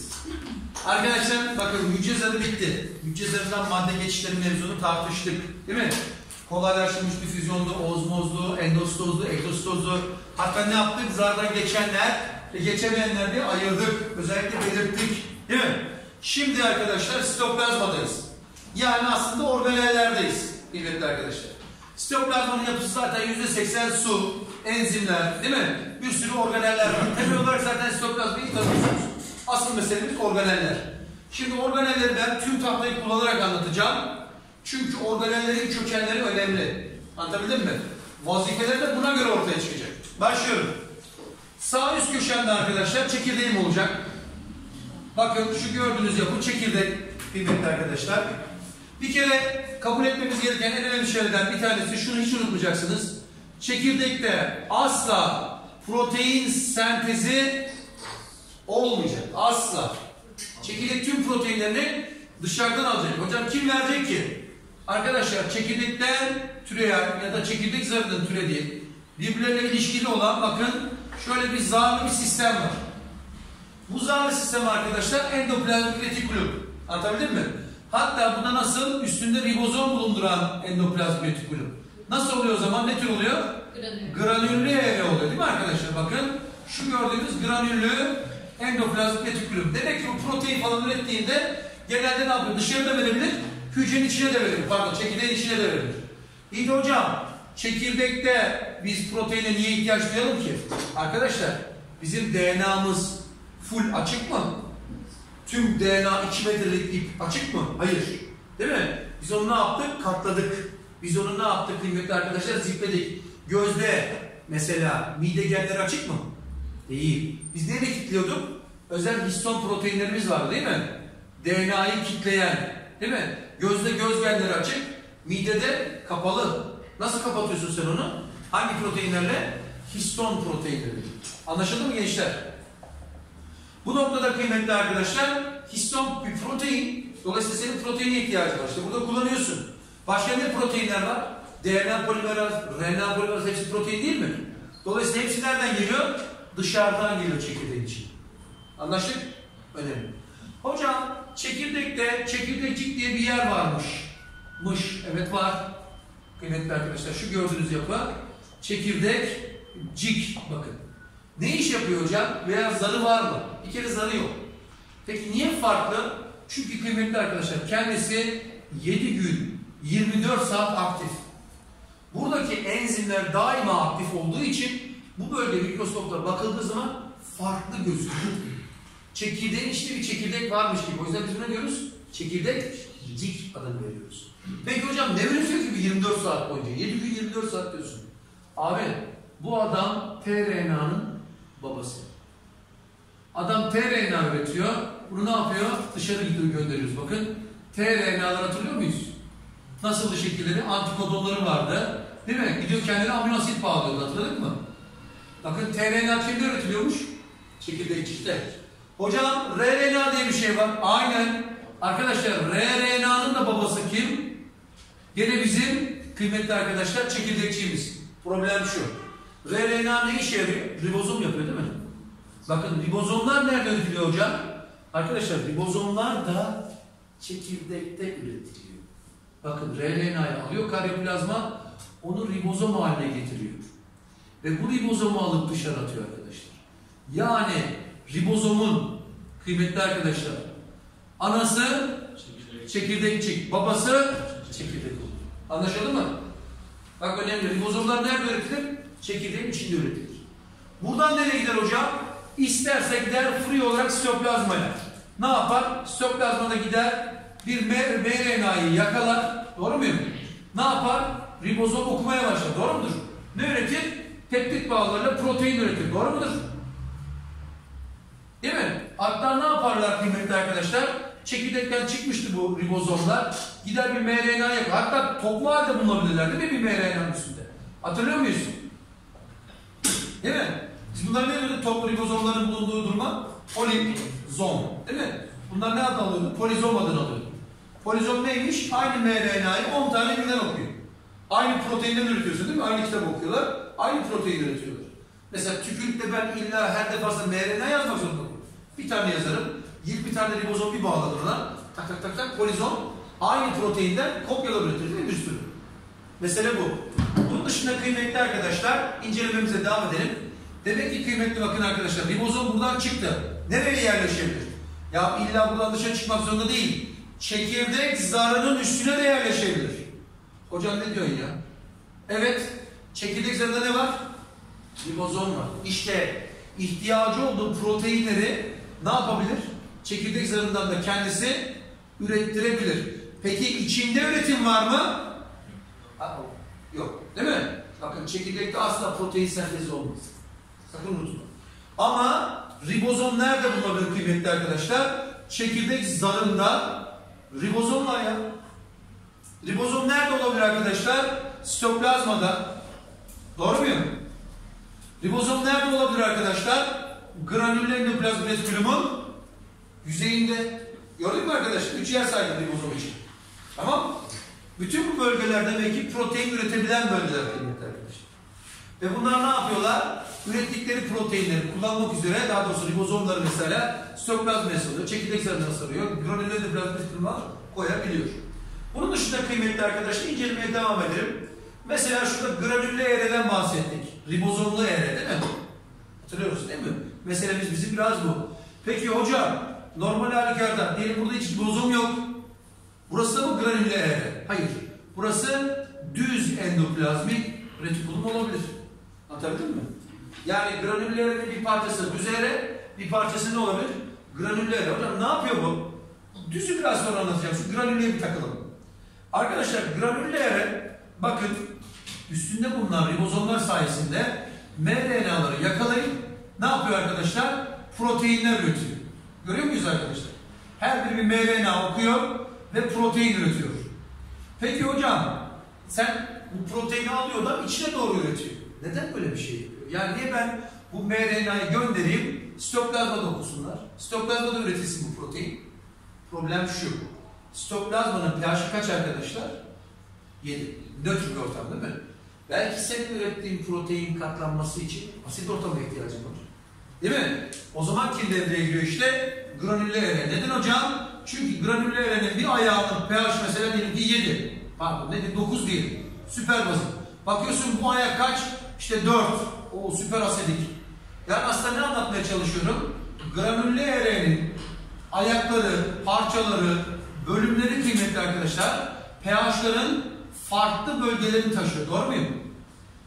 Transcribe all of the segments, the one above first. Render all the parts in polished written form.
diyebiliriz. Arkadaşlar bakın hücre zarı bitti. Hücre zarından madde geçişleri mevzunu tartıştık. Değil mi? Kolaylaştırmış difüzyondu, ozmozdu, endostozdu, ektostozdu. Hatta ne yaptık? Zardan geçenler ve geçemeyenler diye ayırdık. Özellikle belirttik. Değil mi? Şimdi arkadaşlar sitoplazmadayız. Yani aslında organellerdeyiz. Kıymetli arkadaşlar. Sitoplazmanın yapısı zaten %80 su, enzimler, değil mi? Bir sürü organeller var. Temel olarak zaten sitoplazmayı tanıyorsunuz. Asıl meselemiz organeller. Şimdi organelleri ben tüm tahtayı kullanarak anlatacağım. Çünkü organellerin kökenleri önemli. Anlatabildim mi? Vazifeleri de buna göre ortaya çıkacak. Başlıyorum. Sağ üst köşemde arkadaşlar çekirdeğim olacak. Bakın şu gördüğünüz yapı çekirdek kıymetli arkadaşlar. Bir kere kabul etmemiz gereken en önemli şeylerden bir tanesi, şunu hiç unutmayacaksınız. Çekirdekte asla protein sentezi olmayacak. Asla. Çekirdek tüm proteinlerini dışarıdan alacak. Hocam kim verecek ki? Arkadaşlar çekirdekten türeyen ya da çekirdek zarının türediği birbirlerine ilişkili olan bakın şöyle bir zarlı bir sistem var. Bu zarlı sistem arkadaşlar endoplazmik retikulum. Anlatabildim mi? Hatta buna nasıl üstünde ribozom bulunduran endoplazmik retikulum. Nasıl oluyor o zaman? Ne tür oluyor? Granüllü evre oluyor değil mi arkadaşlar? Bakın şu gördüğünüz granüllü endoplazmik retikulum. Demek ki bu protein falan ürettiğinde genelde ne yapıyor? Dışarıda verebilir, hücrenin içine de verebilir. Pardon, çekirdeğin içine de verebilir. İyi de hocam, çekirdekte biz proteine niye ihtiyaç duyalım ki? Arkadaşlar, bizim DNA'mız full açık mı? Tüm DNA 2 metrelik ip açık mı? Hayır. Değil mi? Biz onu ne yaptık? Katladık. Biz onu ne yaptık kıymetli arkadaşlar? Zipledik. Gözde mesela mide genleri açık mı? Değil. Biz nereye kilitliyorduk? Özel histon proteinlerimiz vardı değil mi? DNA'yı kitleyen, değil mi? Gözde göz genleri açık, midede kapalı. Nasıl kapatıyorsun sen onu? Hangi proteinlerle? Histon proteinleri. Anlaşıldı mı gençler? Bu noktada kıymetli arkadaşlar, histon bir protein. Dolayısıyla senin proteine ihtiyacın var. İşte burada kullanıyorsun. Başka ne proteinler var? DNA polimeraz, RNA polimeraz hepsi protein değil mi? Dolayısıyla hepsi nereden geliyor? Dışarıdan geliyor çekirdeğin için. Anlaştık? Önemli. Hocam çekirdekte çekirdekçik diye bir yer varmış. Mış. Evet var. Kıymetli arkadaşlar şu gördüğünüz yapı çekirdekcik bakın. Ne iş yapıyor hocam? Veya zarı var mı? Bir kere zarı yok. Peki niye farklı? Çünkü kıymetli arkadaşlar kendisi 7 gün 24 saat aktif. Buradaki enzimler daima aktif olduğu için bu bölge mikroskoplara bakıldığı zaman farklı gözüküyor. Çekirdeğin içinde bir çekirdek varmış gibi. O yüzden biz ne diyoruz? Çekirdekcik adını veriyoruz. Peki hocam ne üretiyor ki 24 saat boyunca? 7 gün 24 saat diyorsun. Abi bu adam tRNA'nın babası. Adam tRNA üretiyor. Bunu ne yapıyor? Dışarı gönderiyoruz. Bakın tRNA'ları hatırlıyor muyuz? Nasıldı şekilleri? Antikodonları vardı. Değil mi? Gidiyor kendine amino asit bağlıyordu. Hatırladık mı? Bakın tRNA kimde üretiliyormuş? Çekirdekçikte. Hocam RNA diye bir şey var. Aynen. Arkadaşlar RNA'nın da babası kim? Gene bizim kıymetli arkadaşlar çekirdekçiğimiz. Problem şu. RNA ne işe yarıyor? Ribozom yapıyor değil mi? Bakın ribozomlar nerede üretiliyor hocam? Arkadaşlar ribozomlar da çekirdekte üretiliyor. Bakın RNA'yı alıyor karyoplazma, onu ribozom haline getiriyor. Ve bu ribozomu alıp dışarı atıyor arkadaşlar. Yani ribozomun kıymetli arkadaşlar anası çekirdekçik, babası çekirdek olur. Anlaşıldı mı? Bak önemli. Ribozomlar nerede üretilir? Çekirdeğin içinde üretilir. Buradan nereye gider hocam? İsterse gider free olarak sitoplazmaya. Ne yapar? Sitoplazmada gider bir mRNA'yı yakalar. Doğru muyum? Ne yapar? Ribozom okumaya başlar. Doğru mudur? Ne üretir? Peptit bağlarıyla protein üretir. Doğru mudur? Değil mi? Hatta ne yaparlar kıymetli arkadaşlar? Çekirdekten çıkmıştı bu ribozomlar. Gider bir mRNA yapar. Hatta toplu halde bulunabilirler değil mi bir mRNA'nın üstünde? Hatırlıyor muyuz? Değil mi? Biz bunlar ne diyorduk? Toplu ribozomların bulunduğu duruma polizom. Değil mi? Bunlar ne adını alıyordu? Polizom adını alıyordu. Polizom neymiş? Aynı mRNA'yı 10 tane birden okuyor. Aynı proteinden üretiyorsun değil mi? Aynı kitap okuyorlar. Aynı protein üretiyorlar. Mesela tükürükte ben illa her defasında mRNA yazmak zorunda. Bir tane yazarım. 20 tane ribozom bir bağlanır ona. Tak tak tak tak polizom aynı proteinden kopyalar üretir değil mi? Bir sürü. Mesele bu. Bunun dışında kıymetli arkadaşlar incelememize devam edelim. Demek ki kıymetli bakın arkadaşlar ribozom buradan çıktı. Nereye yerleşebilir? Ya illa buradan dışarı çıkmak zorunda değil. Çekirdek zarının üstüne de yerleşebilir. Hocam ne diyorsun ya? Evet. Çekirdek zarında ne var? Ribozom var. İşte ihtiyacı olduğu proteinleri ne yapabilir? Çekirdek zarından da kendisi ürettirebilir. Peki içinde üretim var mı? Yok. Değil mi? Bakın çekirdekte asla protein sentezi olmaz. Sakın unutma. Ama ribozom nerede bulunabilir kıymetli arkadaşlar? Çekirdek zarında ribozom var ya. Ribozom nerede olabilir arkadaşlar? Sitoplazmada. Doğru muyum? Ribozom nerede olabilir arkadaşlar? Granüllü endoplazm retikulümun yüzeyinde. Gördün mü arkadaşlar? 3 yer saydım ribozom için. Tamam. Bütün bu bölgelerde belki protein üretebilen bölgeler kıymetli arkadaşlar. Ve bunlar ne yapıyorlar? Ürettikleri proteinleri kullanmak üzere, daha doğrusu ribozomları mesela sitoplazmaya sarıyor, çekirdek zarına sarıyor, granüllü endoplazm retikulüma koyabiliyor. Bunun dışında kıymetli arkadaşlar incelemeye devam edelim. Mesela şurada granüllü ER'den bahsettik. Ribozomlu ER değil mi? Hatırlıyoruz değil mi? Meselemiz bizim biraz bu. Peki hocam normal halükarda diyelim burada hiç ribozom yok. Burası mı granüllü ER? Hayır. Burası düz endoplazmik retikulum olabilir. Anlatabildim mi? Yani granüllü ER'nin bir parçası düz ER, bir parçası ne olabilir? Granüllü ER. Hocam ne yapıyor bu? Düzü biraz sonra anlatacağım. Şu granüllüye bir takalım. Arkadaşlar granüllü ER bakın üstünde bulunan ribozomlar sayesinde mRNA'ları yakalayıp ne yapıyor arkadaşlar? Proteinler üretiyor. Görüyor muyuz arkadaşlar? Her biri bir mRNA okuyor ve protein üretiyor. Peki hocam sen bu proteini alıyor da içine doğru üretiyor. Neden böyle bir şey yapıyor? Yani niye ben bu mRNA'yı göndereyim sitoplazmada okusunlar? Sitoplazmada üretilsin bu protein. Problem şu. Sitoplazmanın pH'i kaç arkadaşlar? 7. Nötr bir ortam değil mi? Belki senin ürettiğin protein katlanması için asit ortama ihtiyacın var. Değil mi? O zaman kim devreye giriyor işte? Granüllü ER. Neden hocam? Çünkü granüllü ER'nin bir ayağının pH mesela diyelim ki 7. Pardon nedir? 9 diyelim. Süper basit. Bakıyorsun bu ayak kaç? İşte 4. O süper asidik. Yani aslında ne anlatmaya çalışıyorum? Granüllü ER'nin ayakları, parçaları, bölümleri kıymetli arkadaşlar. pH'ların farklı bölgelerini taşıyor. Doğru muyum?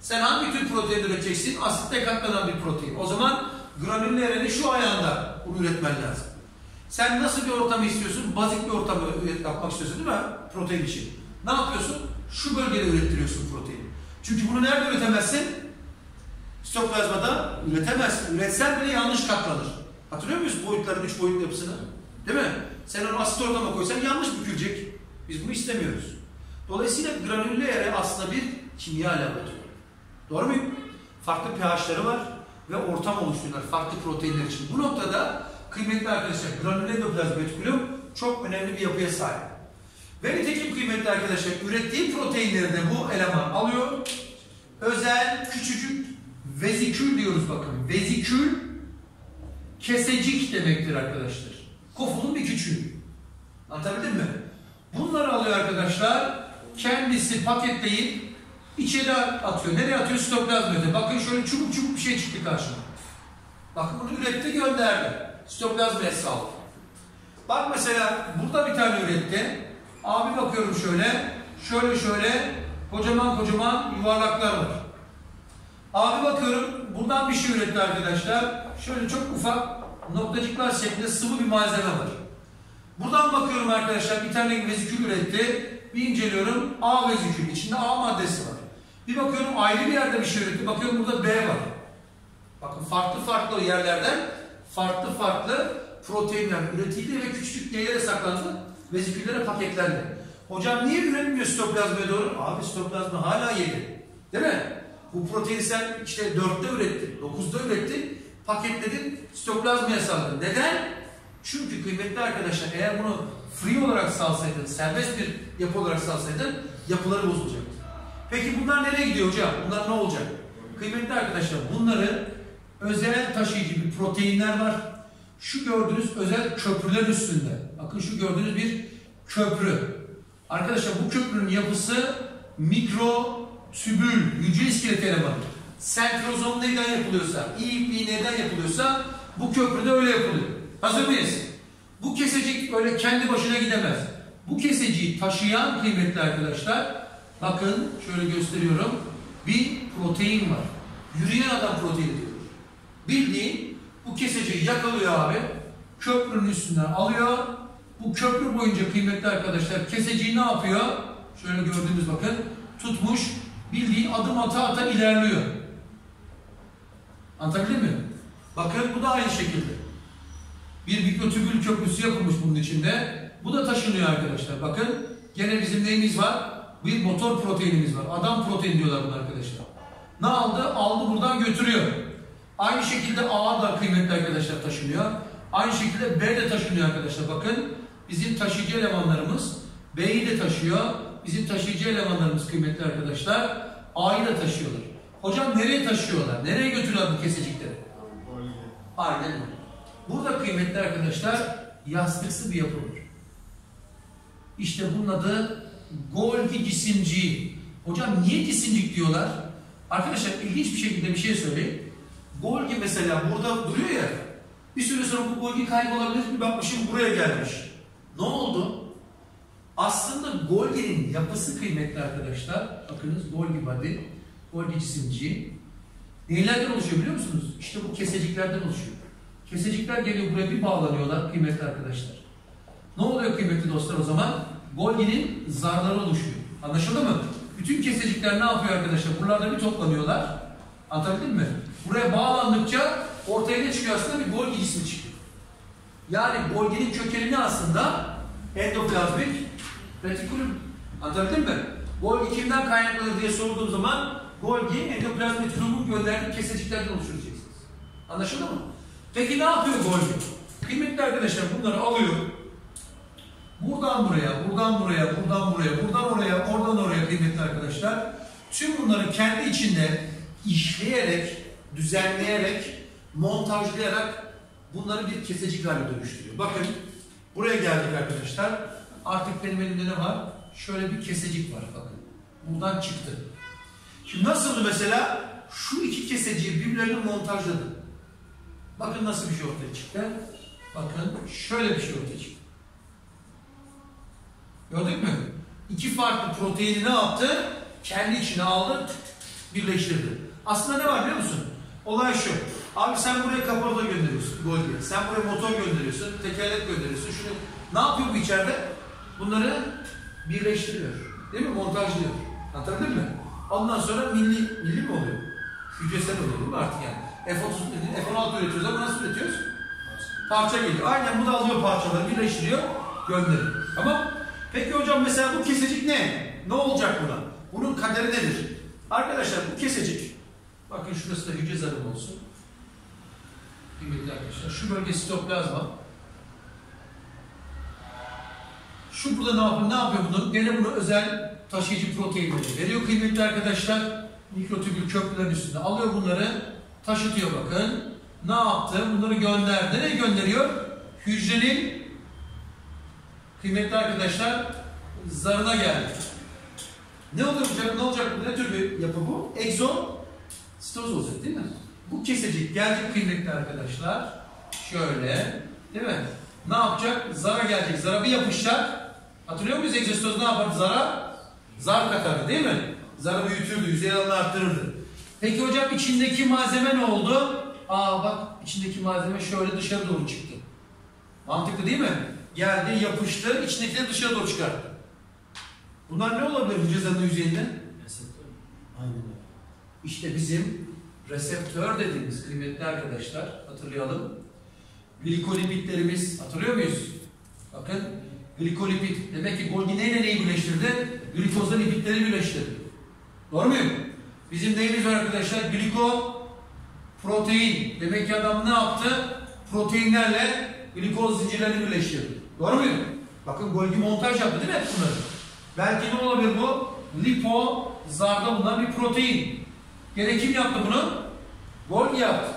Sen hangi tür protein üreteceksin? Asitte katlanan bir protein. O zaman granüllü ER'nin şu ayağında bunu üretmen lazım. Sen nasıl bir ortamı istiyorsun? Bazik bir ortamı yapmak istiyorsun değil mi? Protein için. Ne yapıyorsun? Şu bölgede ürettiriyorsun proteini. Çünkü bunu nerede üretemezsin? Sitoplazmada üretemezsin. Üretsen bile yanlış katlanır. Hatırlıyor muyuz boyutların 3 boyut yapısını? Değil mi? Sen onu asit ortama koysan yanlış bükülecek. Biz bunu istemiyoruz. Dolayısıyla granüllü ER aslında bir kimya laboratuvarı. Doğru muyum? Farklı pH'ları var ve ortam oluşturuyorlar farklı proteinler için. Bu noktada kıymetli arkadaşlar granüllü endoplazmik retikulum çok önemli bir yapıya sahip. Ve nitekim kıymetli arkadaşlar ürettiği proteinleri de bu eleman alıyor. Özel küçücük vezikül diyoruz bakın. Vezikül kesecik demektir arkadaşlar. Kofunun bir küçüğü. Anlatabildim mi? Bunları alıyor arkadaşlar, kendisi paketleyip içeri atıyor. Nereye atıyor? Sitoplazmaya. Bakın şöyle çubuk çubuk bir şey çıktı karşıma. Bakın bunu üretti gönderdi. Sitoplazmaya saldı. Bak mesela burada bir tane üretti. Abi bakıyorum şöyle kocaman kocaman yuvarlaklar var. Abi bakıyorum buradan bir şey üretti arkadaşlar. Şöyle çok ufak noktacıklar şeklinde sıvı bir malzeme var. Buradan bakıyorum arkadaşlar bir tane vezikül üretti. Bir inceliyorum A vezikül. İçinde A maddesi var. Bir bakıyorum ayrı bir yerde bir şey üretti. Bakıyorum burada B var. Bakın farklı farklı yerlerden farklı farklı proteinler üretildi ve küçük nelere saklandı? Veziküllere paketlendi. Hocam niye üretmiyor sitoplazmaya doğru? Abi sitoplazma hala 7. Değil mi? Bu proteini sen işte 4'te ürettin, 9'da ürettin, paketledin, sitoplazmaya saldın. Neden? Çünkü kıymetli arkadaşlar eğer bunu free olarak salsaydın, serbest bir yapı olarak salsaydın yapıları bozulacaktı. Peki bunlar nereye gidiyor hocam? Bunlar ne olacak? Kıymetli arkadaşlar bunları özel taşıyıcı bir proteinler var. şu gördüğünüz özel köprüler üstünde. Bakın şu gördüğünüz bir köprü. Arkadaşlar bu köprünün yapısı mikrotübül, hücre iskeleti elemanı. Sentrozom neyden yapılıyorsa, İP neyden yapılıyorsa bu köprüde öyle yapılıyor. Hazır mıyız? Bu kesecik öyle kendi başına gidemez. Bu keseciği taşıyan kıymetli arkadaşlar, bakın şöyle gösteriyorum, bir protein var. Yürüyen adam proteini diyor. Bildiğin bu keseciği yakalıyor abi, köprünün üstünden alıyor. Bu köprü boyunca kıymetli arkadaşlar keseciği ne yapıyor? Şöyle gördüğünüz bakın, tutmuş, bildiği adım ata ata ilerliyor. Anlatabildim mi? Bakın bu da aynı şekilde. Bir mikrotübül köprüsü yapılmış bunun içinde. Bu da taşınıyor arkadaşlar. Bakın gene bizim neyimiz var? Bir motor proteinimiz var. Adam protein diyorlar bunu arkadaşlar. Ne aldı? Aldı buradan götürüyor. Aynı şekilde A da kıymetli arkadaşlar taşınıyor. Aynı şekilde B de taşınıyor arkadaşlar. Bakın bizim taşıyıcı elemanlarımız B'yi de taşıyor. Bizim taşıyıcı elemanlarımız kıymetli arkadaşlar A'yı da taşıyorlar. Hocam nereye taşıyorlar? Nereye götürüyorlar bu kesecikleri? Aynen öyle. Burada kıymetli arkadaşlar yastıksı bir yapı var. İşte bunun adı golgi cisimciği. Hocam niye cisimcik diyorlar? Arkadaşlar ilginç bir şekilde bir şey söyleyeyim. Golgi mesela burada duruyor ya. Bir süre sonra bu golgi kaybolabilir mi? Bakmışım buraya gelmiş. Ne oldu? Aslında golginin yapısı kıymetli arkadaşlar. Bakınız golgi body, golgi cisimciği. Neylerden oluşuyor biliyor musunuz? İşte bu keseciklerden oluşuyor. Kesecikler geliyor buraya bir bağlanıyorlar kıymetli arkadaşlar. Ne oluyor kıymetli dostlar o zaman? Golginin zarları oluşuyor. Anlaşıldı mı? Bütün kesecikler ne yapıyor arkadaşlar? Buralarda bir toplanıyorlar. Anlatabildim mi? Buraya bağlandıkça ortaya ne çıkıyor aslında? Bir golgi cismi çıkıyor. Yani golginin kökeni aslında endoplazmik retikulum. Anlatabildim mi? Golgi kimden kaynaklanır diye sorduğum zaman golgi endoplazmik retikulum gönderdiği keseciklerden oluşturacaksınız. Anlaşıldı mı? Peki ne yapıyor golgi? Kıymetli arkadaşlar bunları alıyor. Buradan buraya, buradan buraya, buradan buraya, buradan oraya, oradan oraya kıymetli arkadaşlar. Tüm bunları kendi içinde işleyerek, düzenleyerek, montajlayarak bunları bir kesecik haline dönüştürüyor. Bakın buraya geldik arkadaşlar. Artık benim elimde ne var? Şöyle bir kesecik var bakın. Buradan çıktı. Şimdi nasıldı mesela? Şu iki keseciği birbirlerine montajladı. Bakın nasıl bir şey ortaya çıktı. Bakın şöyle bir şey ortaya çıktı. Gördük mü? İki farklı proteini ne yaptı? Kendi içine aldı, birleştirdi. Aslında ne var biliyor musun? Olay şu. Abi sen buraya kaporta gönderiyorsun, golgiye. Sen buraya motor gönderiyorsun, tekerlek gönderiyorsun. Şunu ne yapıyor bu içeride? Bunları birleştiriyor. Değil mi? Montajlıyor. Anladın mı? Ondan sonra milli mi oluyor? Hücresel oluyor değil mi artık yani? F-16 üretiyoruz ama nasıl üretiyoruz? Parça geliyor. Aynen bu da alıyor parçaları, birleştiriyor, gönderiyor. Tamam. Peki hocam mesela bu kesecik ne? Ne olacak buna? Bunun kaderi nedir? Arkadaşlar bu kesecik, bakın şurası da hücre zarı olsun. Kıymetli arkadaşlar, şu bölge sitoplazma. Şu burada ne yapıyor bunu? Gene bunu özel taşıyıcı protein veriyor kıymetli arkadaşlar. Mikrotübül köprülerin üstünde alıyor bunları. Taşıtıyor bakın. Ne yaptı? Bunları gönderdi. Nereye gönderiyor? Hücrenin kıymetli arkadaşlar zarına geldi. Ne olacak? Ne olacak? Ne tür bir yapı bu? Egzon sitoz olacak değil mi? Bu kesecik gelecek kıymetli arkadaşlar. Şöyle. Değil mi? Ne yapacak? Zara gelecek. Zara bir yapışacak. Hatırlıyor muyuz? Egzositoz ne yapardı zara? Zar katardı değil mi? Zarı büyütürdü. Yüzey alanını arttırırdı. Peki hocam içindeki malzeme ne oldu? Aa bak içindeki malzeme şöyle dışarı doğru çıktı. Mantıklı değil mi? Geldi, yapıştı, içindekileri dışarı doğru çıkarttı. Bunlar ne olabilir hücre zarının yüzeyinde? Reseptör. Aynen öyle. İşte bizim reseptör dediğimiz kıymetli arkadaşlar hatırlayalım. Glikolipitlerimiz hatırlıyor muyuz? Bakın glikolipit. Demek ki golgi neyle neyi birleştirdi? Glikozla lipitleri birleştirdi. Doğru muyum? Bizim neyimiz var arkadaşlar? Glikoprotein. Demek ki adam ne yaptı? Proteinlerle glikoz zincirlerini birleştirdi. Doğru muyum? Bakın golgi montaj yaptı değil mi hep bunları? Belki ne olabilir bu? Lipozarda bulunan bir protein. Gene kim yaptı bunu? Golgi yaptı.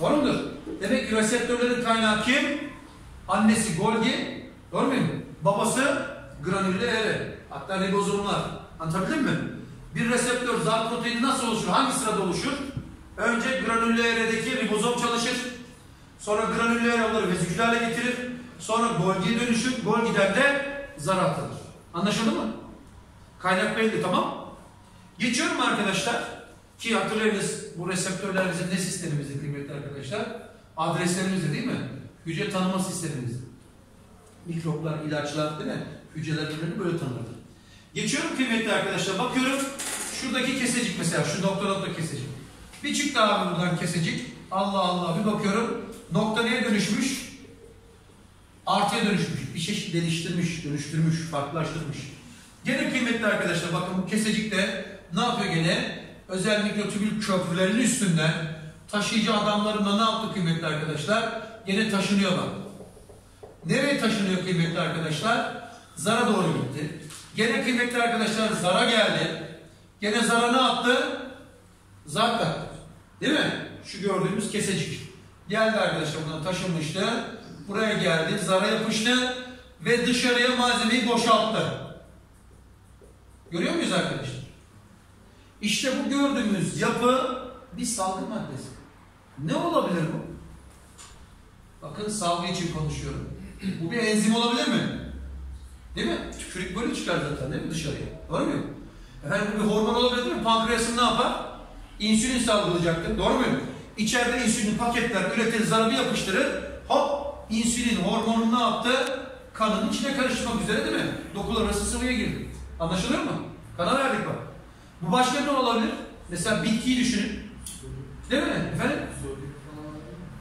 Doğru mudur? Demek ki reseptörlerin kaynağı kim? Annesi Golgi. Doğru muyum? Babası granülleri. Hatta ribozomlar. Anlatabildim mi? Bir reseptör zar proteini nasıl oluşur? Hangi sırada oluşur? Önce granülleredeki ribozom çalışır. Sonra granüller onları vezikül hale getirir. Sonra Golgi'ye dönüşür. Golgi'den de zar atılır. Anlaşıldı mı? Kaynak belli, tamam. Geçiyorum arkadaşlar. Ki hatırlayınız bu reseptörler bizim ne sistemimizdi kıymetli arkadaşlar? Adreslerimizdi değil mi? Hücre tanıma sistemimizdi. Mikroplar, ilaçlar değil mi? Hücreler birbirini böyle tanırdı. Geçiyorum kıymetli arkadaşlar. Bakıyorum şuradaki kesecik mesela. Şu nokta kesecik. Bir çıktı abi buradan kesecik. Allah Allah, bir bakıyorum. Nokta neye dönüşmüş? Artıya dönüşmüş. Bir çeşit değiştirmiş, dönüştürmüş, farklılaştırmış. Gene kıymetli arkadaşlar bakın bu kesecik de ne yapıyor gene? Özel mikrotübül köprülerinin üstünden taşıyıcı adamlarımla ne yaptı kıymetli arkadaşlar? Gene taşınıyor bak. Nereye taşınıyor kıymetli arkadaşlar? Zara doğru gitti. Gene kıymetli arkadaşlar zara geldi. Gene zara ne yaptı? Zar kattı. Değil mi? Şu gördüğümüz kesecik. Geldi arkadaşlar buradan taşınmıştı. Buraya geldi. Zara yapıştı. Ve dışarıya malzemeyi boşalttı. Görüyor muyuz arkadaşlar? İşte bu gördüğümüz yapı bir salgı maddesi. Ne olabilir bu? Bakın salgı için konuşuyorum. Bu bir enzim olabilir mi? Değil mi? Tükürük böyle çıkar zaten değil mi dışarıya? Doğru mu? Efendim bu bir hormon olabilir mi? Pankreasın ne yapar? İnsülin salgılayacaktır. Doğru mu? İçeride insülin paketler üretir, zararı yapıştırır. Hop! İnsülin hormonunu ne yaptı? Kanın içine karışmak üzere değil mi? Dokular arası sıvıya girdi. Anlaşılır mı? Kana verdik bak. Bu başka ne olabilir? Mesela bitkiyi düşünün. Değil mi efendim?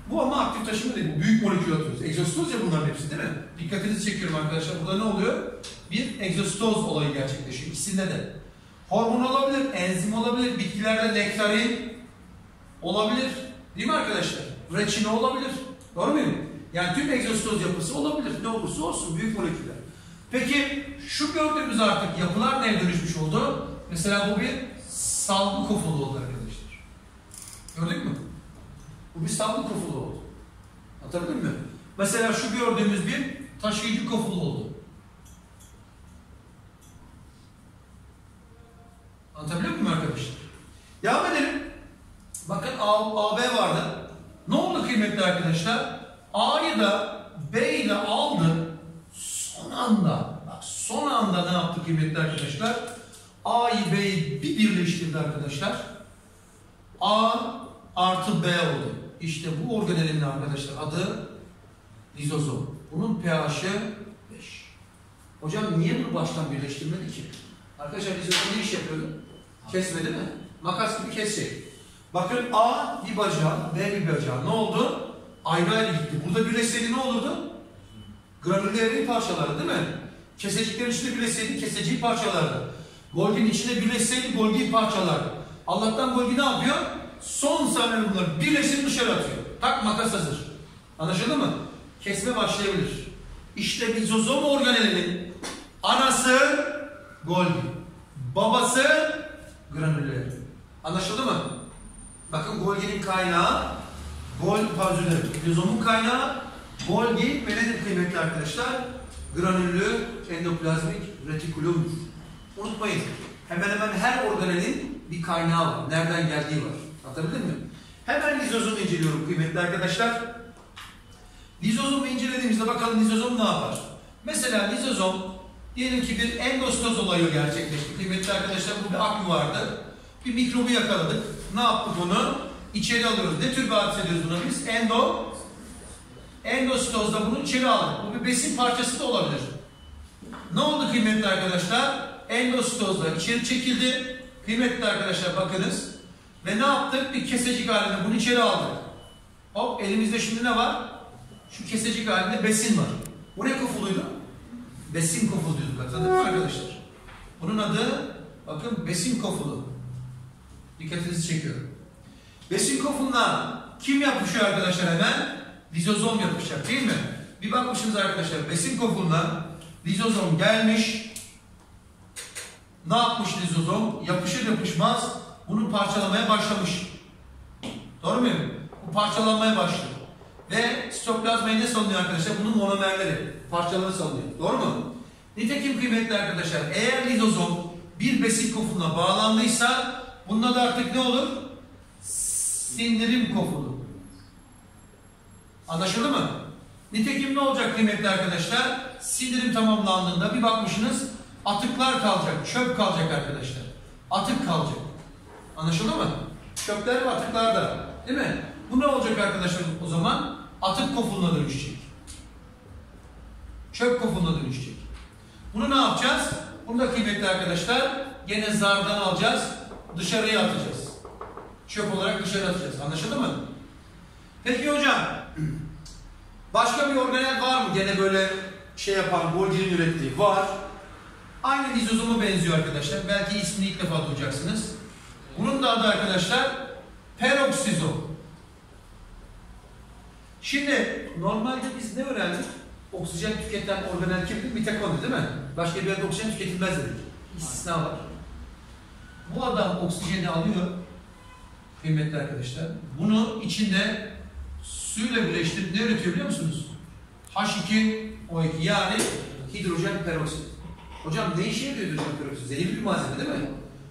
Bu ama aktif taşıma değil. Büyük molekül atıyoruz. Egzostoz ya bunların hepsi değil mi? Dikkatinizi çekiyorum arkadaşlar. Burada ne oluyor? Bir egzostoz olayı gerçekleşiyor. İkisinde de. Hormon olabilir, enzim olabilir, bitkilerde nektarin olabilir. Değil mi arkadaşlar? Reçine olabilir. Doğru mu? Yani tüm egzostoz yapısı olabilir. Ne olursa olsun büyük moleküller. Peki şu gördüğümüz artık yapılar neye dönüşmüş oldu? Mesela bu bir salgı kofulu oldu arkadaşlar. Gördük mü? Bu bir salgı kofulu oldu. Anlatabildim mi? Mesela şu gördüğümüz bir taşıyıcı kofulu oldu. Anlatabiliyor muyum arkadaşlar? Devam edelim. Bakın AB vardı. Ne oldu kıymetli arkadaşlar? A'yı da B ile aldı. Son anda, bak son anda ne yaptı kıymetli arkadaşlar? A'yı B'yi bir birleştirdi arkadaşlar. A artı B oldu. İşte bu organelin arkadaşlar adı lizozom. Bunun pH'i 5. Hocam niye bunu baştan birleştirmedi ki? Arkadaşlar lizozom ne iş yapıyordu? Kesmedi mi? Makas gibi kesecek. Bakın A bir bacağı, B bir bacağı. Ne oldu? Ayrı ayrı gitti. Burada birleşseydi ne olurdu? Granüllerin parçaları değil mi? Keseciklerin içinde birleşseydi keseciği parçalardı. Golgi'nin içinde birleşseydi Golgi'yi parçalardı. Allah'tan Golgi ne yapıyor? Son saniye bunları birleştirip dışarı atıyor. Tak makas hazır. Anlaşıldı mı? Kesme başlayabilir. İşte lizozom organelinin anası Golgi. Babası granülleri. Anlaşıldı mı? Bakın Golgi'nin kaynağı lizozomun kaynağı Golgi ve nedir kıymetli arkadaşlar? Granüllü endoplazmik retikulumdur. Unutmayın. Hemen hemen her organelin bir kaynağı var. Nereden geldiği var. Anlatabildim mi? Hemen lizozomu inceliyorum kıymetli arkadaşlar. Lizozomu incelediğimizde bakalım lizozom ne yapar? Mesela lizozom diyelim ki bir endostoz olayı gerçekleşti. Kıymetli arkadaşlar bu bir akü vardı. Bir mikrobu yakaladık. Ne yaptık bunu? İçeri alıyoruz. Ne tür bir hadise ediyoruz buna biz? Endostozda bunu içeri aldık. Bu bir besin parçası da olabilir. Ne oldu kıymetli arkadaşlar? Endostozda içeri çekildi. Kıymetli arkadaşlar bakınız. Ve ne yaptık? Bir kesecik halinde bunu içeri aldık. Hop elimizde şimdi ne var? Şu kesecik halinde besin var. Bu ne kofuluydu? Besin kofulu diyorduk arkadaşlar. Bunun adı bakın besin kofulu. Dikkatinizi çekiyorum. Besin kofuluna kim yapışıyor arkadaşlar hemen? Lizozom yapışacak değil mi? Bir bakmışsınız arkadaşlar besin kofuluna lizozom gelmiş. Ne yapmış lizozom? Yapışır yapışmaz bunu parçalamaya başlamış. Doğru muyum? parçalanmaya başlıyor. Ve sitoplazmayı ne savunuyor arkadaşlar? Bunun monomerleri, parçaları savunuyor. Doğru mu? Nitekim kıymetli arkadaşlar, eğer lizozom bir besin kofuluna bağlandıysa bunda da artık ne olur? Sindirim kofulu. Anlaşıldı mı? Nitekim ne olacak kıymetli arkadaşlar? Sindirim tamamlandığında bir bakmışsınız atıklar kalacak, çöp kalacak arkadaşlar. Atık kalacak. Anlaşıldı mı? Çöpler ve atıklar da. Değil mi? Bu ne olacak arkadaşlar o zaman? Atık kofuluna dönüşecek. Çöp kofuluna dönüşecek. Bunu ne yapacağız? Bunu da kıymetli arkadaşlar gene zardan alacağız. Dışarıya atacağız. Çöp olarak dışarı atacağız. Anlaşıldı mı? Peki hocam, başka bir organel var mı? Gene böyle şey yapan, golginin ürettiği var. Aynı lizozoma benziyor arkadaşlar. Belki ismini ilk defa duyacaksınız. Bunun da adı arkadaşlar peroksizom. Şimdi normalde biz ne öğrendik? Oksijen tüketen organel kimdir? Mitakondri değil mi? Başka bir yerde oksijen tüketilmez dedik. İstisna var. Bu adam oksijeni alıyor kıymetli arkadaşlar. Bunu içinde suyla birleştirip ne üretiyor biliyor musunuz? H2O2 yani hidrojen peroksit. Hocam ne işe yarıyor hidrojen peroksit? Zehirli bir malzeme değil mi?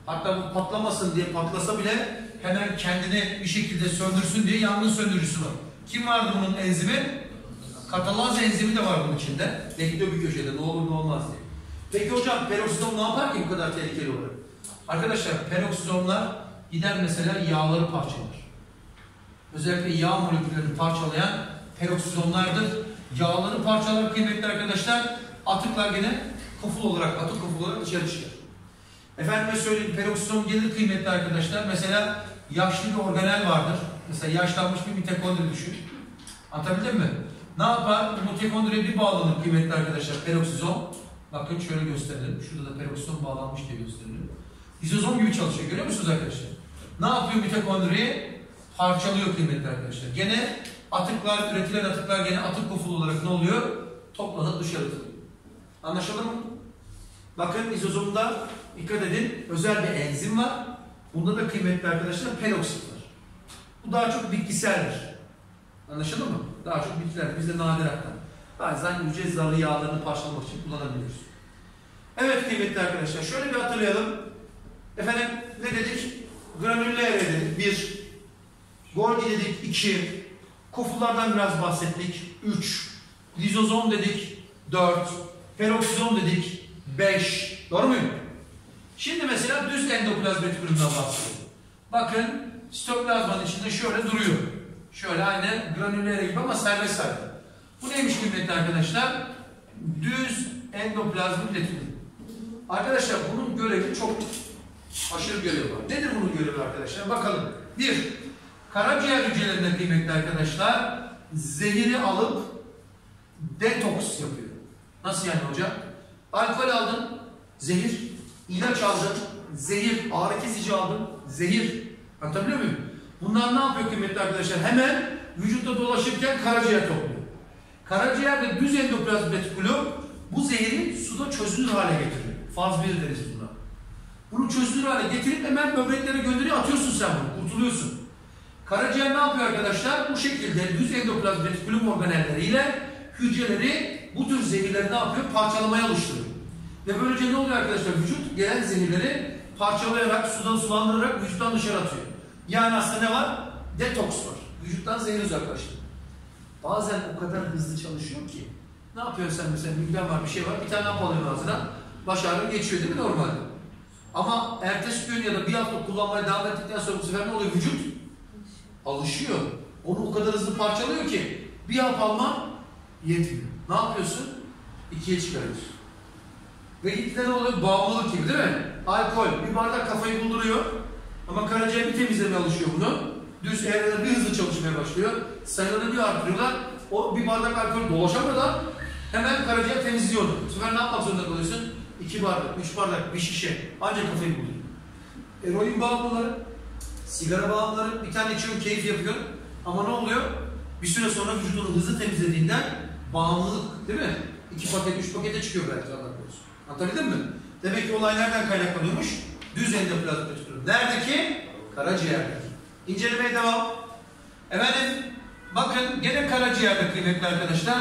Hatta bu patlamasın diye patlasa bile hemen kendini bir şekilde söndürsün diye yangın söndürücüsü var. Kim vardı bunun enzimi? Katalaz enzimi de var bunun içinde. Bekliyor bir köşede ne olur ne olmaz diye. Peki hocam peroksizom ne yapar ki bu kadar tehlikeli olarak? Arkadaşlar peroksizomlar gider mesela yağları parçalar. Özellikle yağ moleküllerini parçalayan peroksizomlardır. Yağları parçalar kıymetli arkadaşlar. Atıklar gene koful olarak, atık koful olarak dışarı çıkar. Efendime söyleyeyim peroksizom gelir kıymetli arkadaşlar. Mesela yaşlı bir organel vardır. Mesela yaşlanmış bir mitokondri düşün. Anlatabildim mi? Ne yapar? Mitokondriye bir bağlanır kıymetli arkadaşlar peroksizom. Bakın şöyle gösterelim. Şurada da peroksizom bağlanmış diye gösterelim. Lizozom gibi çalışıyor. Görüyor musunuz arkadaşlar? Ne yapıyor mitokondriyi? Parçalıyor kıymetli arkadaşlar. Gene atıklar, üretilen atıklar gene atık kofulu olarak ne oluyor? Toplanıp dışarı atılıyor. Anlaşıldı mı? Bakın lizozomda dikkat edin özel bir enzim var. Bunda da kıymetli arkadaşlar peroksit var. Bu daha çok bitkiseldir. Anlaşıldı mı? Daha çok bitkiler. Bizde nadir hatta. Bazen yüce zarlı yağlarını parçalamak için kullanabiliyoruz. Evet kıymetli arkadaşlar. Şöyle bir hatırlayalım. Efendim ne dedik? Granüller dedik. 1. Golgi dedik. 2. Kofullardan biraz bahsettik. 3. Lizozom dedik. 4. Peroksizom dedik. 5. Doğru muyum? Şimdi mesela düz endoplazmatik üründen bahsediyorum. Bakın sitoplazmanın içinde şöyle duruyor. Şöyle aynı granüllere gibi ama serbest serbest. Bu neymiş kıymetli arkadaşlar? Düz endoplazmatik üretimi. Arkadaşlar bunun görevi çok aşırı görevi var. Nedir bunun görevi arkadaşlar? Bakalım. 1. Karaciğer hücrelerinde kıymetli arkadaşlar zehiri alıp detoks yapıyor. Nasıl yani hocam? Alkol aldın, zehir. İlaç aldın, zehir. Ağrı kesici aldın, zehir. Anlatabiliyor muyum? Bunlar ne yapıyor kıymetli arkadaşlar? Hemen vücutta dolaşırken karaciğer topluyor. Karaciğerde düz endoplazmatik retikulum bu zehri suda çözünür hale getiriyor. Faz 1 deriz buna. Bunu çözünür hale getirip hemen böbreklere gönderiyor, atıyorsun sen bunu, kurtuluyorsun. Karaciğer ne yapıyor arkadaşlar? Bu şekilde düz endoplazmatik retikulum organelleriyle hücreleri bu tür zehirleri ne yapıyor? Parçalamaya oluşturuyor. Ve böylece ne oluyor arkadaşlar? Vücut gelen zehirleri parçalayarak, sudan sulandırarak vücuttan dışarı atıyor. Yani aslında ne var? Detoks var. Vücuttan zehir uzaklaştırıyor. Bazen o kadar hızlı çalışıyor ki ne yapıyorsun sen mesela? Migren var, bir şey var. Bir tane hap alıyor ağzına. Baş ağrı geçiyor değil mi normalde? Ama ertesi gün ya da bir hafta kullanmaya devam ettikten sonra bu sefer ne oluyor? Vücut alışıyor. Onu o kadar hızlı parçalıyor ki bir hap alma yetmiyor. Ne yapıyorsun? 2'ye çıkarıyorsun. Ve ilkten oluyor bağımlılık gibi değil mi? Alkol. Bir bardak kafayı bulduruyor. Ama karaciğer bir temizlemeye alışıyor bunu. Düz evrede bir hızlı çalışmaya başlıyor. Sayıları bir artırıyorlar. O bir bardak alkol dolaşamadan hemen karaciğer temizliyor. Bu sefer ne yapmak zorunda kalıyorsun? 2 bardak, 3 bardak, bir şişe. Ancak kafayı buluyor. Eroin bağımlıları, sigara bağımlıları bir tane içiyor, keyif yapıyor. Ama ne oluyor? Bir süre sonra vücudunu hızlı temizlediğinden bağımlılık değil mi? 2 paket, 3 pakete çıkıyor belki Allah korusun. Anlatabildim mi? Demek ki olay nereden kaynaklanıyormuş? Düz endoplazmatik retikulum. Neredeki? Karaciğerdeki. İncelemeye devam. Efendim bakın gene karaciğerde kıymetli arkadaşlar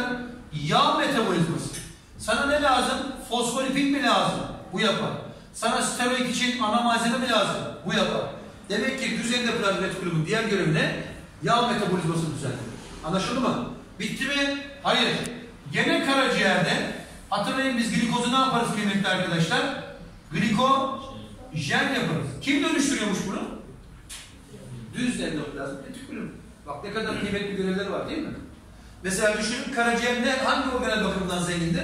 yağ metabolizması. Sana ne lazım? Fosfolipid mi lazım? Bu yapar. Sana steroid için ana malzeme mi lazım? Bu yapar. Demek ki düzenli yapılan retikulonun diğer görevi ne? Yağ metabolizmasını düzenliyor. Anlaşıldı mı? Bitti mi? Hayır. Gene karaciğerde hatırlayın biz glikozu ne yaparız kıymetli arkadaşlar? Glikojen yaparız. Kim dönüştürüyormuş bunu? Düz endoplazm retikulum. Bak ne kadar kıymetli görevleri var değil mi? Mesela düşünün karaciğerde hangi organel bakımından zengindir?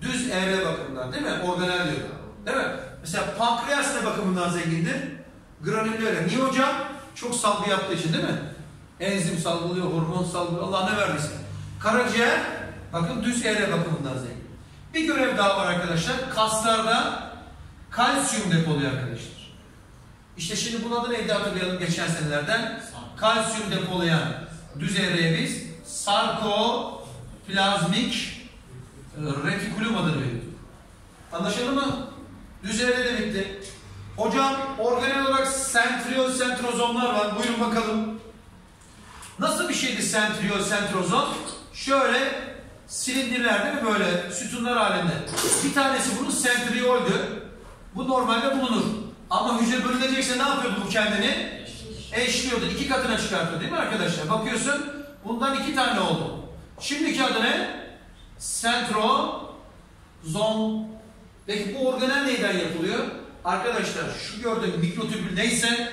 Düz evre bakımından değil mi? Organel diyor. Değil mi? Mesela pankreas ne bakımından zengindir? Granüllere. Niye hocam? Çok salgı yaptığı için değil mi? Enzim salgılıyor, hormon salgılıyor. Allah ne verdiyse. Karaciğer bakın düz evre bakımından zengin. Bir görev daha var arkadaşlar. Kaslarda kalsiyum depoluyor arkadaşlar. İşte şimdi bunun adını neydi hatırlayalım geçen senelerden. Kalsiyum depolayan düz evreye biz sarkoplazmik retikulum adını veriyoruz. Anlaşıldı mı? Düz evre demekti. Hocam organel olarak sentriyoz, sentrozomlar var. Buyurun bakalım. Nasıl bir şeydi sentriyoz, sentrozom? Şöyle silindirler değil mi? Böyle sütunlar halinde. Bir tanesi bunun sentriyoldü. Bu normalde bulunur. Ama hücre bölünecekse ne yapıyordu bu kendini? Eşliyordu. İki katına çıkartıyor değil mi arkadaşlar? Bakıyorsun bundan iki tane oldu. Şimdiki adı ne? Sentrozom. Peki bu organel neyden yapılıyor? Arkadaşlar şu gördüğün mikrotübül neyse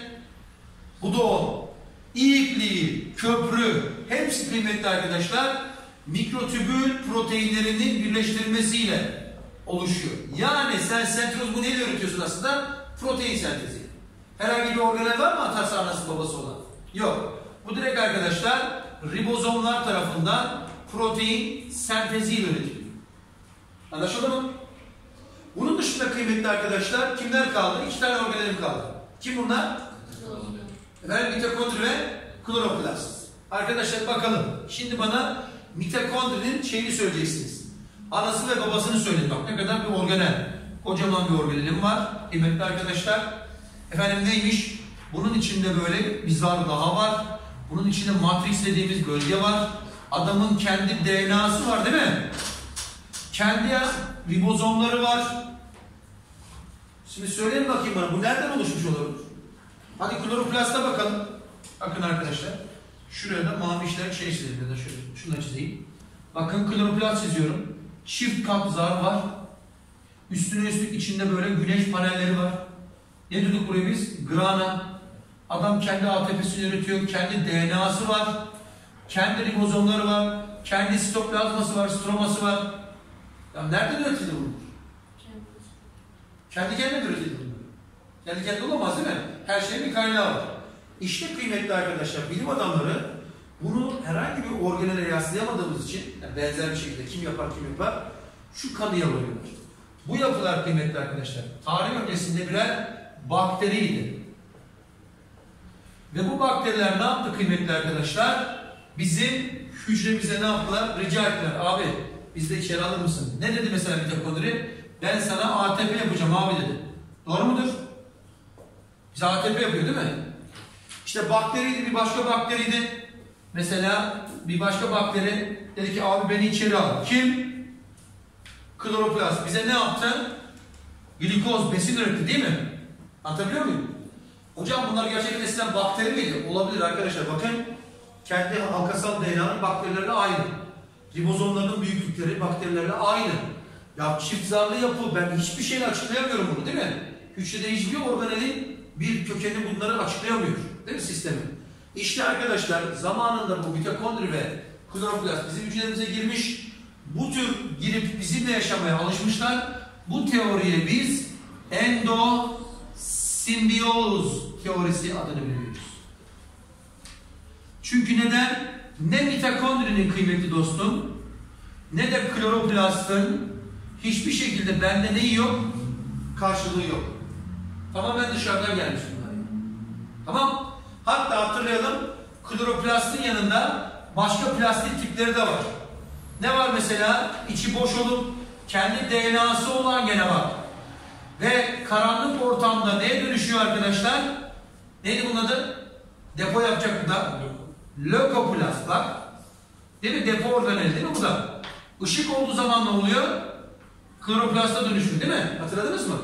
bu da o. İpliği, köprü hepsi kıymetli arkadaşlar mikrotübül proteinlerinin birleştirilmesiyle oluşuyor. Yani sen sentrozmu neyle üretiyorsun aslında? Protein sentezi. Herhangi bir organel var mı atası anası babası olan? Yok. Bu direkt arkadaşlar ribozomlar tarafından protein senteziyle üretiliyor. Anlaşıldı mı? Bunun dışında kıymetli arkadaşlar kimler kaldı? İki tane organelim kaldı. Kim bunlar? Efendim mitokondri ve kloroplast. Arkadaşlar bakalım. Şimdi bana mitokondrinin şeyini söyleyeceksiniz. Anası ve babasını söyleyin. Bak ne kadar bir organel. Kocaman bir organelim var. Kıymetli arkadaşlar. Efendim neymiş? Bunun içinde böyle bir zar daha var. Bunun içinde matris dediğimiz gölge var. Adamın kendi DNA'sı var değil mi? Kendi ribozomları var. Şimdi söyleyin bakayım bana bu nereden oluşmuş olur? Hadi kloroplasta bakalım. Bakın arkadaşlar. Şuraya da mavi işler şey çizeyim ya da şöyle. Şunu da çizeyim. Bakın kloroplast çiziyorum. Çift kap zar var. Üstüne üstlük içinde böyle güneş panelleri var. Ne dedik buraya biz? Grana. Adam kendi ATP'sini üretiyor. Kendi DNA'sı var. Kendi ribozomları var. Kendi sitoplazması var. Stroması var. Ya nereden üretildi bunlar? Kendi kendine üretildi bunlar. Kendi kendine olamaz değil mi? Her şeyin bir kaynağı var. İşte kıymetli arkadaşlar bilim adamları bunu herhangi bir organele yaslayamadığımız için yani benzer bir şekilde kim yapar şu kanıya varıyorlar. Bu yapılar kıymetli arkadaşlar tarih öncesinde birer bakteriydi. Ve bu bakteriler ne yaptı kıymetli arkadaşlar? Bizim hücremize ne yaptılar? Rica ettiler. Abi biz de içeri alır mısın? Ne dedi mesela mitokondri? Ben sana ATP yapacağım abi dedi. Doğru mudur? Bize ATP yapıyor değil mi? İşte bakteriydi bir başka bakteriydi. Mesela bir başka bakteri dedi ki abi beni içeri al. Kim? Kloroplast. Bize ne yaptı? Glikoz besin üretti değil mi? Anlatabiliyor muyum? Hocam bunlar gerçekten eskiden bakteri miydi? Olabilir arkadaşlar. Bakın kendi halkasal DNA'nın bakterilerle aynı. Ribozomların büyüklükleri bakterilerle aynı. Ya çift zarlı yapı ben hiçbir şeyle açıklayamıyorum bunu değil mi? Hücrede hiçbir organelin bir kökeni bunları açıklayamıyor. Değil mi sistemi? İşte arkadaşlar zamanında bu mitokondri ve kloroplast bizim hücrelerimize girmiş. Bu tür girip bizimle yaşamaya alışmışlar. Bu teoriye biz endosimbiyoz teorisi adını veriyoruz. Çünkü neden? Ne mitokondrinin kıymetli dostum, ne de kloroplastın hiçbir şekilde bende neyi yok? Karşılığı yok. Tamamen dışarıdan gelmiş bunlar. Tamam. Hatta hatırlayalım, kloroplastın yanında başka plastik tipleri de var. Ne var mesela? İçi boş olup kendi DNA'sı olan gene var. Ve karanlık ortamda neye dönüşüyor arkadaşlar? Neydi bunun adı? Depo yapacak bu da. Lökoplastlar. Değil mi? Depo organeli değil mi bu da? Işık olduğu zaman ne oluyor? Kloroplasta dönüşür değil mi? Hatırladınız mı?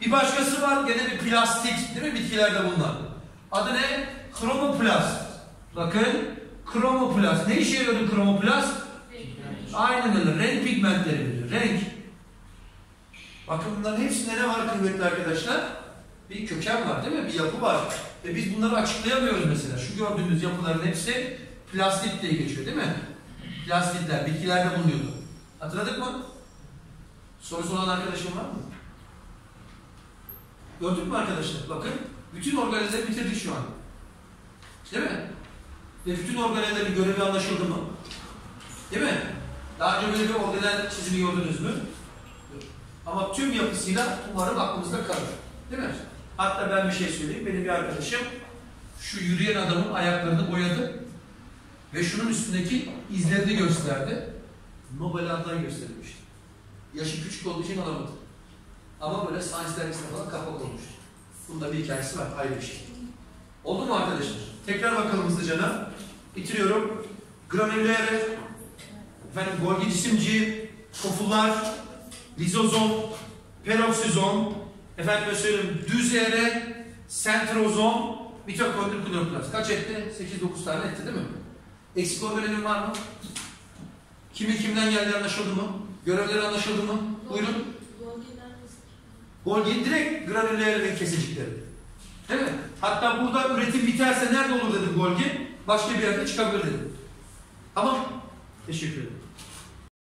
Bir başkası var gene bir plastik değil mi? Bitkilerde bunlar. Adı ne? Kromoplast. Bakın kromoplast. Ne işe yarıyor kromoplast? Aynen öyle. Renk pigmentleri veriyor. Renk. Bakın bunların hepsinde ne var kıymetli arkadaşlar? Bir köken var değil mi? Bir yapı var. Ve biz bunları açıklayamıyoruz mesela. Şu gördüğünüz yapıların hepsi plastik diye geçiyor değil mi? Plastikler, bitkilerde bulunuyordu. Hatırladık mı? Sorusu olan arkadaşım var mı? Gördük mü arkadaşlar? Bakın bütün organizeleri bitirdik şu an. Değil mi? Ve bütün organelerin görevi anlaşıldı mı? Değil mi? Daha önce böyle bir organel çizimi gördünüz mü? Ama tüm yapısıyla umarım aklımızda kalır. Değil mi? Hatta ben bir şey söyleyeyim. Benim bir arkadaşım şu yürüyen adamın ayaklarını boyadı ve şunun üstündeki izlerini gösterdi. Nobel adayı gösterilmişti. Yaşı küçük olduğu için alamadı. Ama böyle Science dergisine falan kapak olmuştu. Bunda bir hikayesi var. Ayrı bir şey. Oldu mu arkadaşlar? Tekrar bakalım hızlıca. Bitiriyorum. Glomerüler, golgi cisimci, kofullar, lizozom, peroksizom, düz ER, sentrozom, mitokondri, kloroplast. Kaç etti? 8-9 tane etti değil mi? Eksik organelin var mı? Kimin kimden geldi anlaşıldı mı? Görevleri anlaşıldı mı? Buyurun. Golgi direkt granüllerin kesicikleri. Değil mi? Hatta burada üretim biterse nerede olur dedim golgi? Başka bir yerde çıkabilir dedim. Tamam. Teşekkür ederim.